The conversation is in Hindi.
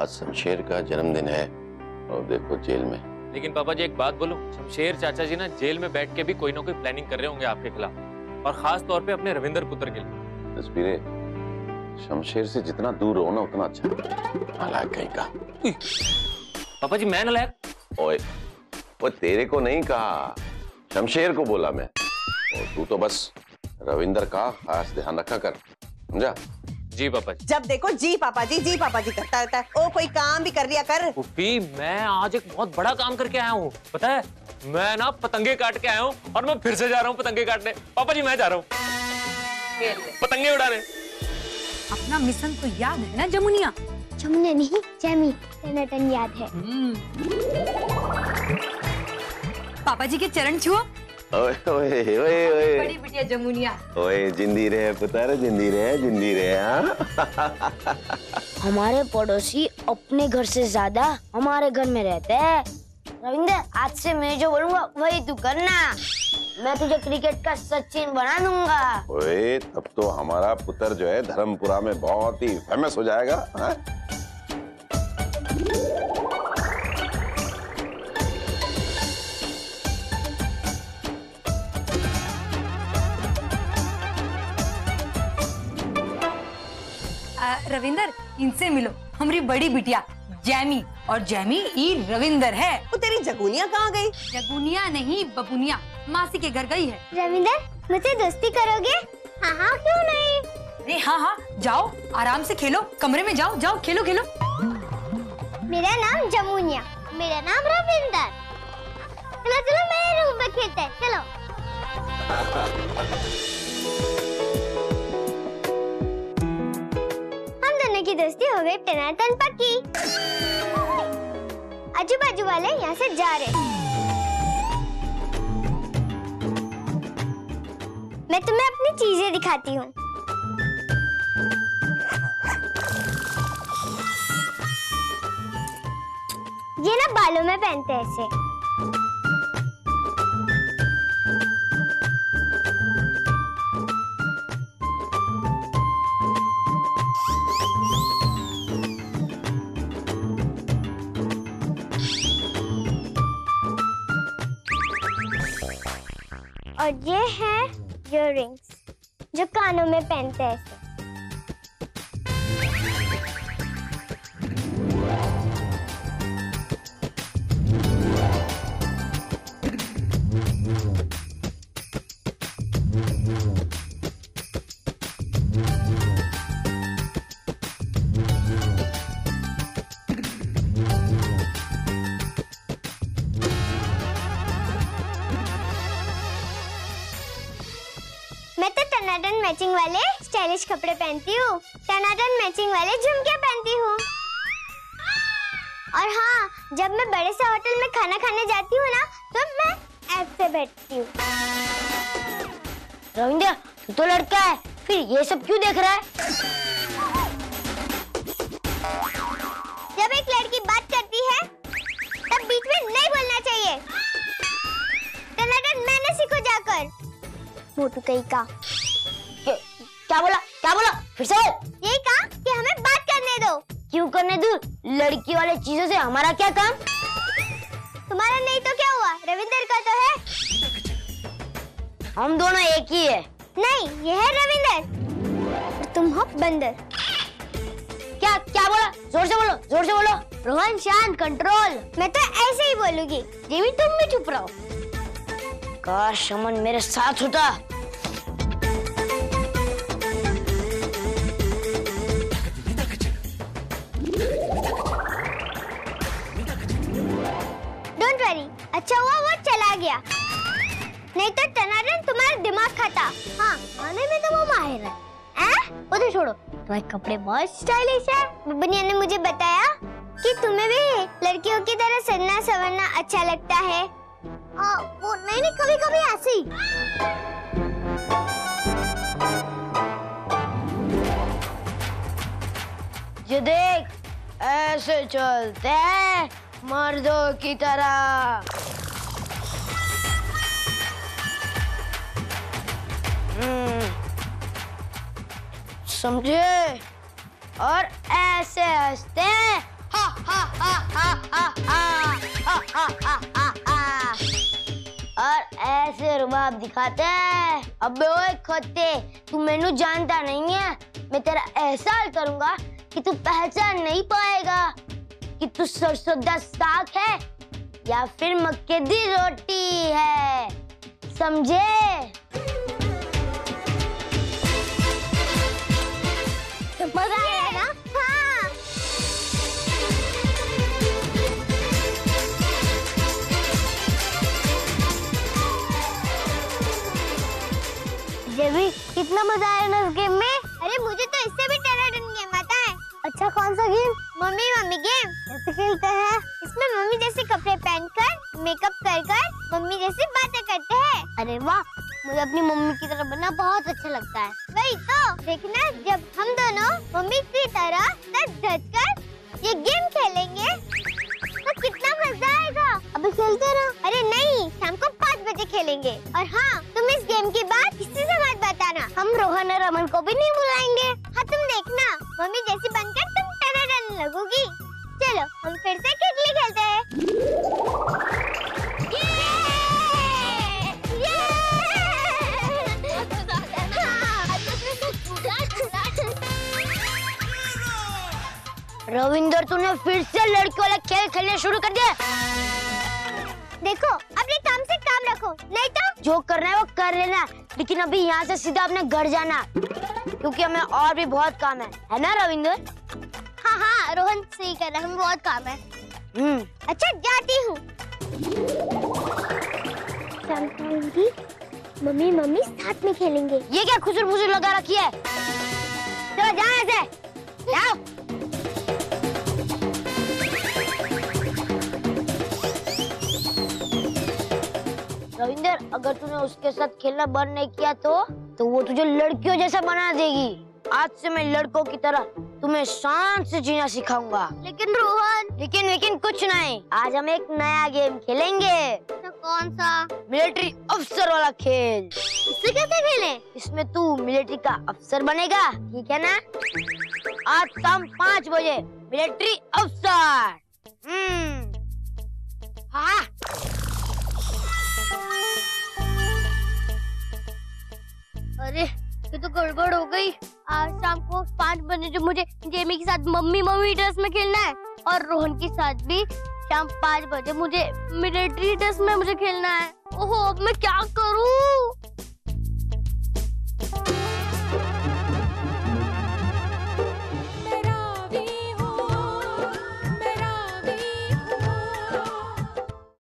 आज शमशेर का जन्मदिन है और देखो जेल में। लेकिन पापा जी एक बात बोलूं, शमशेर चाचा जी ना जेल में बैठ के भी कोई ना कोई प्लानिंग कर रहे होंगे आपके खिलाफ, और खास तौर पे अपने रविंदर पुत्र के लिए। तस्वीरें शमशेर से जितना दूर हो ना उतना अच्छा। नालायक कहीं का। पापा जी मैं नालायक? ओए वो तेरे को नहीं कहा, शमशेर को बोला मैं। और तू तो बस रविंदर का खास ध्यान रखा कर, समझा? जी पापा जी। जब देखो जी पापा जी करता रहता है। ओ कोई काम भी कर लिया कर। फूफी मैं आज एक बहुत बड़ा काम करके आया हूँ, पता है? मैं ना पतंगे काट के आया हूँ और मैं फिर से जा रहा हूँ पतंगे काटने। पापा जी मैं जा रहा हूँ पतंगे उड़ाने। अपना मिशन तो याद है ना जमुनिया? जमुनिया नहीं जैमी, टनाटन याद है। पापा जी के चरण छुओ। ओए ओए ओए ओए बड़ी बिटिया जमुनिया। ओए जिंदी रहे पुत्र, जिंदी रहे, जिंदी रहे। हाँ हमारे पड़ोसी अपने घर से ज्यादा हमारे घर में रहते हैं। रविंदर आज से मैं जो बोलूँगा वही तू करना, मैं तुझे क्रिकेट का सचिन बना दूंगा। ओए तब तो हमारा पुत्र जो है धर्मपुरा में बहुत ही फेमस हो जाएगा। हाँ? रविंदर इनसे मिलो, हमारी बड़ी बिटिया जैमी, और जैमी ई रविंदर है। वो तेरी जगुनिया कहाँ गई? जगुनिया नहीं बबुनिया मासी के घर गई है। रविंदर मुझे दोस्ती करोगे? हाँ हाँ क्यों नहीं। अरे हाँ हाँ जाओ आराम से खेलो, कमरे में जाओ जाओ खेलो खेलो। मेरा नाम जमुनिया। मेरा नाम रविंदर। चलो चलो मेरे रूम में खेलते हैं, चलो। की दोस्ती हो गई टनाटन पक्की। आजू बाजू वाले यहाँ से जा रहे। मैं तुम्हें अपनी चीजें दिखाती हूँ। ये ना बालों में पहनते हैं ऐसे। और ये है ईयर रिंग्स जो कानों में पहनते हैं। टनाटन मैचिंग वाले स्टाइलिश कपड़े पहनती हूँ, टनाटन मैचिंग वाले झुमके पहनती हूँ। और हाँ जब मैं बड़े से होटल में खाना खाने जाती हूँ ना तो मैं ऐसे बैठती हूँ। रविंदर तू तो लड़का है, फिर ये सब क्यों देख रहा है? जब एक लड़की बात करती है तब बीच में नहीं बोलना चाहिए। टनाटन मैंने सीखो जाकर। मोटू कहीं का क्या बोला? क्या बोला? फिर से बोल। यही कहा कि हमें बात करने दो। क्यों करने दो? लड़की वाले चीजों से हमारा क्या काम? तुम्हारा नहीं तो क्या हुआ, रविंदर का तो है। हम दोनों एक ही है। नहीं ये है रविंदर, तुम हो बंदर। क्या क्या बोला? जोर से बोलो, जोर से बोलो। रोहन शांत, कंट्रोल। मैं तो ऐसे ही बोलूंगी। देवी तुम भी चुप रहो। काश अमन मेरे साथ होता। अच्छा हुआ वो चला गया, नहीं तो टनाटन तुम्हारा दिमाग खाता। हाँ आने में तो वो माहिर है। वो तो छोड़ो, तुम्हारे कपड़े बहुत स्टाइलिश है। बबनिया ने मुझे बताया कि तुम्हें भी लड़कियों की तरह सजना संवरना अच्छा लगता है। वो नहीं कभी कभी ऐसे ही। ये देख ऐसे चलते हैं मर्दों की तरह। समझे? और ऐसे हंसते हैं। और ऐसे रुबाब दिखाते हैं। अबे ओए खोते, तू मेनू जानता नहीं है। मैं तेरा एहसास करूंगा कि तू पहचान नहीं पाएगा कि तू सरसों दा साग है या फिर मक्के दी रोटी है, समझे? मजा आया ना? हाँ। जेबी, कितना मजा आया ना इस गेम में? अरे मुझे तो इससे भी टेराडन गेम आता है। अच्छा कौन सा गेम? Mummy mummy game. कैसे खेलते हैं? इसमें मम्मी जैसे कपड़े पहनकर, मेकअप कर मम्मी जैसे बातें करते हैं। अरे वाह, मुझे अपनी मम्मी की तरह बनना बहुत अच्छा लगता है। वही तो, देखना जब हम दोनों मम्मी की तरह सच धज कर ये गेम खेलेंगे तो कितना मजा आएगा। अभी खेलते रहो। अरे नहीं, शाम को 5 बजे खेलेंगे। और हाँ, तुम इस गेम की बात किसी से मत बताना। हम रोहन और रमन को भी नहीं बुलाएंगे। हाँ तुम देखना, मम्मी जैसी बनकर तुम टराडन लगोगी। चलो हम फिर से कितली खेलते हैं। रविंदर, तूने फिर से लड़की वाला खेल खेलने शुरू कर दिया। देखो, अपने काम से काम रखो, नहीं तो जो करना है वो कर लेना। लेकिन अभी यहाँ से सीधा अपने घर जाना, क्योंकि हमें और भी बहुत काम है ना रविंदर? हाँ हाँ रोहन सही कह रहा है, हमें बहुत काम है। अच्छा जाती हूँ। मम्मी मम्मी साथ में खेलेंगे। ये क्या खुसुर-फुसुर लगा रखी है? चलो जाओ ऐसे, जाओ। रविंदर, अगर तूने उसके साथ खेलना बंद नहीं किया तो वो तुझे लड़कियों जैसा बना देगी। आज से मैं लड़कों की तरह तुम्हें शान से जीना सिखाऊंगा। लेकिन रोहन। लेकिन कुछ नहीं, आज हम एक नया गेम खेलेंगे। तो कौन सा? मिलिट्री अफसर वाला खेल। इससे कैसे खेले? इसमें तू मिलिट्री का अफसर बनेगा, ठीक है ना? आज शाम 5 बजे मिलिट्री अफसर। अरे ये तो गड़बड़ हो गई। आज शाम को 5 बजे जो मुझे जेमी के साथ मम्मी मम्मी ड्रेस में खेलना है, और रोहन के साथ भी शाम 5 बजे मुझे मिलिट्री ड्रेस में मुझे खेलना है। ओहो, अब मैं क्या करूं?